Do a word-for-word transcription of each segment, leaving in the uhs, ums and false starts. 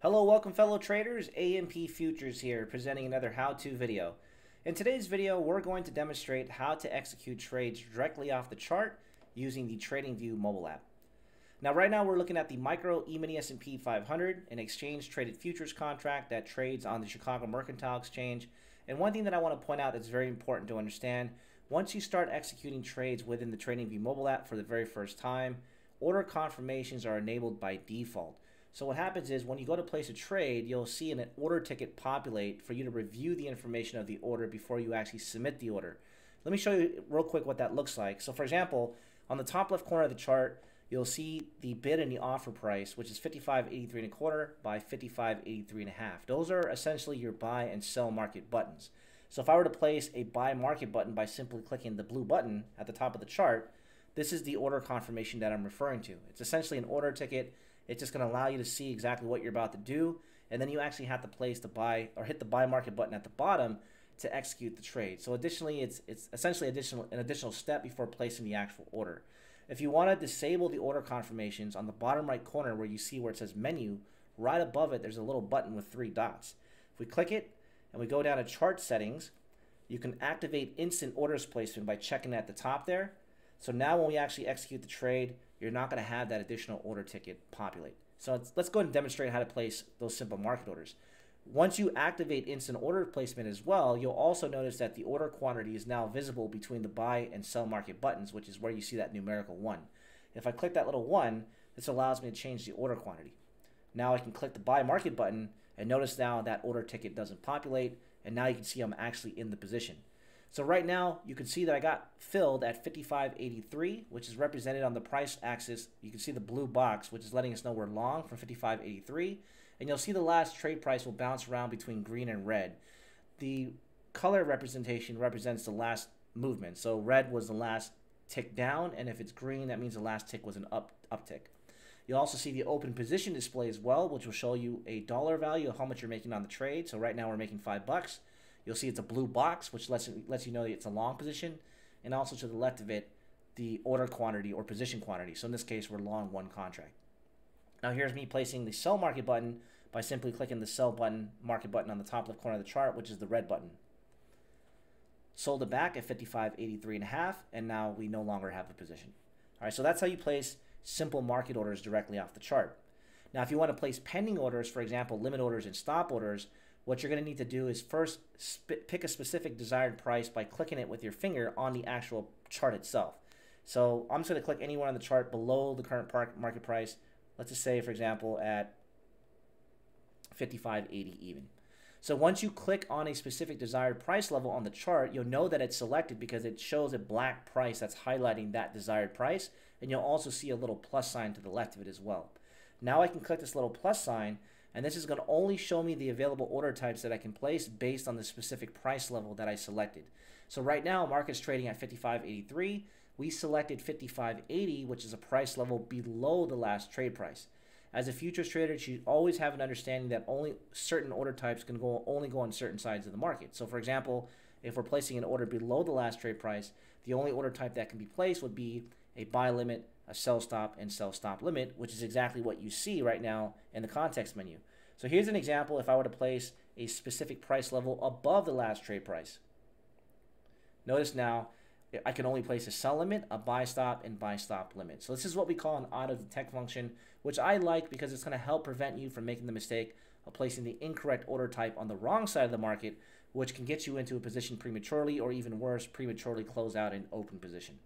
Hello, welcome fellow traders, A M P Futures here, presenting another how-to video. In today's video, we're going to demonstrate how to execute trades directly off the chart using the TradingView mobile app. Now, right now, we're looking at the Micro E-Mini S and P five hundred, an exchange-traded futures contract that trades on the Chicago Mercantile Exchange. And one thing that I want to point out that's very important to understand, once you start executing trades within the TradingView mobile app for the very first time, order confirmations are enabled by default. So what happens is when you go to place a trade, you'll see an order ticket populate for you to review the information of the order before you actually submit the order. Let me show you real quick what that looks like. So for example, on the top left corner of the chart, you'll see the bid and the offer price, which is fifty-five eighty-three and a quarter by fifty-five eighty-three and a half. Those are essentially your buy and sell market buttons. So if I were to place a buy market button by simply clicking the blue button at the top of the chart, this is the order confirmation that I'm referring to. It's essentially an order ticket. It's just going to allow you to see exactly what you're about to do, and then you actually have to place the buy or hit the buy market button at the bottom to execute the trade. So additionally, it's it's essentially additional an additional step before placing the actual order. If you want to disable the order confirmations, on the bottom right corner where you see where it says menu, right above it, there's a little button with three dots. If we click it and we go down to chart settings, you can activate instant orders placement by checking at the top there. So now when we actually execute the trade, you're not going to have that additional order ticket populate. So let's, let's go ahead and demonstrate how to place those simple market orders. Once you activate instant order placement as well, you'll also notice that the order quantity is now visible between the buy and sell market buttons, which is where you see that numerical one. If I click that little one, this allows me to change the order quantity. Now I can click the buy market button and notice now that order ticket doesn't populate, and now you can see I'm actually in the position. So right now, you can see that I got filled at fifty-five eighty-three, which is represented on the price axis. You can see the blue box, which is letting us know we're long from fifty-five eighty-three. And you'll see the last trade price will bounce around between green and red. The color representation represents the last movement. So red was the last tick down, and if it's green, that means the last tick was an up uptick. You'll also see the open position display as well, which will show you a dollar value of how much you're making on the trade. So right now we're making five bucks. You'll see it's a blue box, which lets, lets you know that it's a long position. And also to the left of it, the order quantity or position quantity. So in this case, we're long one contract. Now here's me placing the sell market button by simply clicking the sell button, market button on the top left corner of the chart, which is the red button. Sold it back at fifty-five eighty-three and a half, and now we no longer have a position. All right, so that's how you place simple market orders directly off the chart. Now, if you want to place pending orders, for example, limit orders and stop orders, what you're going to need to do is first pick a specific desired price by clicking it with your finger on the actual chart itself. So I'm just going to click anywhere on the chart below the current market price. Let's just say, for example, at fifty-five eighty even. So once you click on a specific desired price level on the chart, you'll know that it's selected because it shows a black price that's highlighting that desired price. And you'll also see a little plus sign to the left of it as well. Now I can click this little plus sign, and this is going to only show me the available order types that I can place based on the specific price level that I selected. So right now, market's trading at fifty-five eighty-three. We selected fifty-five eighty, which is a price level below the last trade price. As a futures trader, you should always have an understanding that only certain order types can go only go on certain sides of the market. So for example, if we're placing an order below the last trade price, the only order type that can be placed would be a buy limit, a sell stop, and sell stop limit, which is exactly what you see right now in the context menu. So here's an example if I were to place a specific price level above the last trade price. Notice now I can only place a sell limit, a buy stop, and buy stop limit. So this is what we call an auto detect function, which I like because it's going to help prevent you from making the mistake of placing the incorrect order type on the wrong side of the market, which can get you into a position prematurely, or even worse, prematurely close out an open position.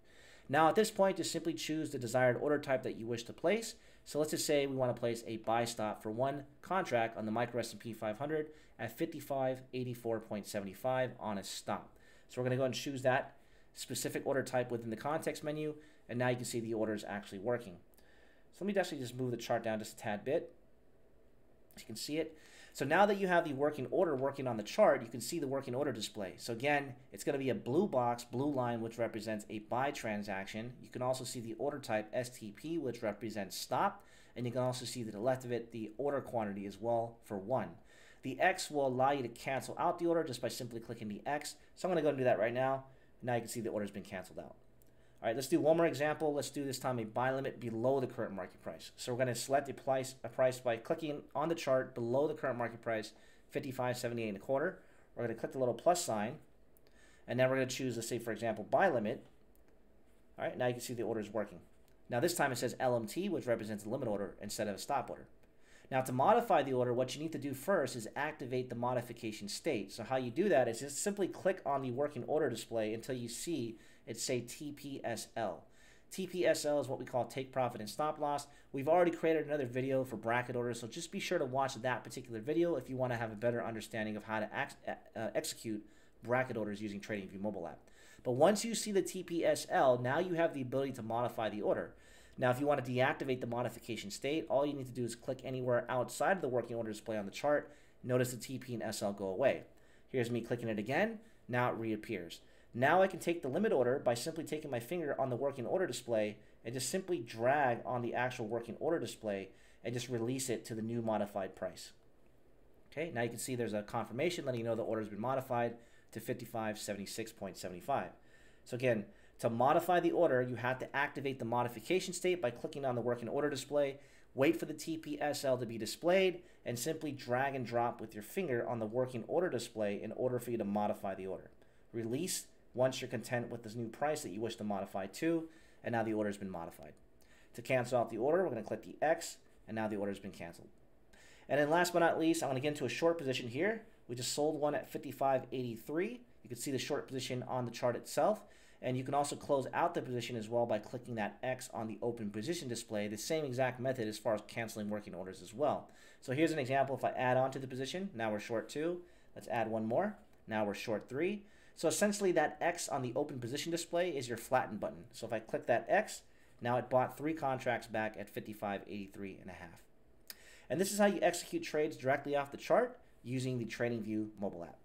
Now at this point, just simply choose the desired order type that you wish to place. So let's just say we want to place a buy stop for one contract on the Micro S and P five hundred at fifty-five eighty-four seventy-five on a stop. So we're going to go ahead and choose that specific order type within the context menu, and now you can see the order is actually working. So let me actually just move the chart down just a tad bit so you can see it. So now that you have the working order working on the chart, you can see the working order display. So again, it's going to be a blue box, blue line, which represents a buy transaction. You can also see the order type S T P, which represents stop. And you can also see to the left of it, the order quantity as well for one. The X will allow you to cancel out the order just by simply clicking the X. So I'm going to go and do that right now. Now you can see the order has been canceled out. All right, let's do one more example. Let's do this time a buy limit below the current market price. So we're going to select a price, a price by clicking on the chart below the current market price, fifty-five seventy-eight and a quarter. We're going to click the little plus sign, and now we're going to choose, let's say, for example, buy limit. All right, now you can see the order is working. Now this time it says L M T, which represents a limit order instead of a stop order. Now to modify the order, what you need to do first is activate the modification state. So how you do that is just simply click on the working order display until you see it say T P S L. T P S L is what we call take profit and stop loss. We've already created another video for bracket orders, so just be sure to watch that particular video if you want to have a better understanding of how to act, uh, execute bracket orders using TradingView mobile app. But once you see the T P S L, now you have the ability to modify the order. Now, if you want to deactivate the modification state, all you need to do is click anywhere outside of the working order display on the chart. Notice the T P and S L go away. Here's me clicking it again. Now it reappears. Now I can take the limit order by simply taking my finger on the working order display and just simply drag on the actual working order display and just release it to the new modified price. Okay, now you can see there's a confirmation letting you know the order's been modified to fifty-five seventy-six seventy-five. So again, to modify the order, you have to activate the modification state by clicking on the working order display, wait for the T P S L to be displayed, and simply drag and drop with your finger on the working order display in order for you to modify the order. Release once you're content with this new price that you wish to modify to, and now the order has been modified. To cancel out the order, we're going to click the X, and now the order has been canceled. And then last but not least, I'm going to get into a short position here. We just sold one at fifty-five eighty-three. You can see the short position on the chart itself. And you can also close out the position as well by clicking that X on the open position display, the same exact method as far as canceling working orders as well. So here's an example. If I add on to the position, now we're short two. Let's add one more. Now we're short three. So essentially that X on the open position display is your flatten button. So if I click that X, now it bought three contracts back at fifty-five eighty-three and a half. And this is how you execute trades directly off the chart using the TradingView mobile app.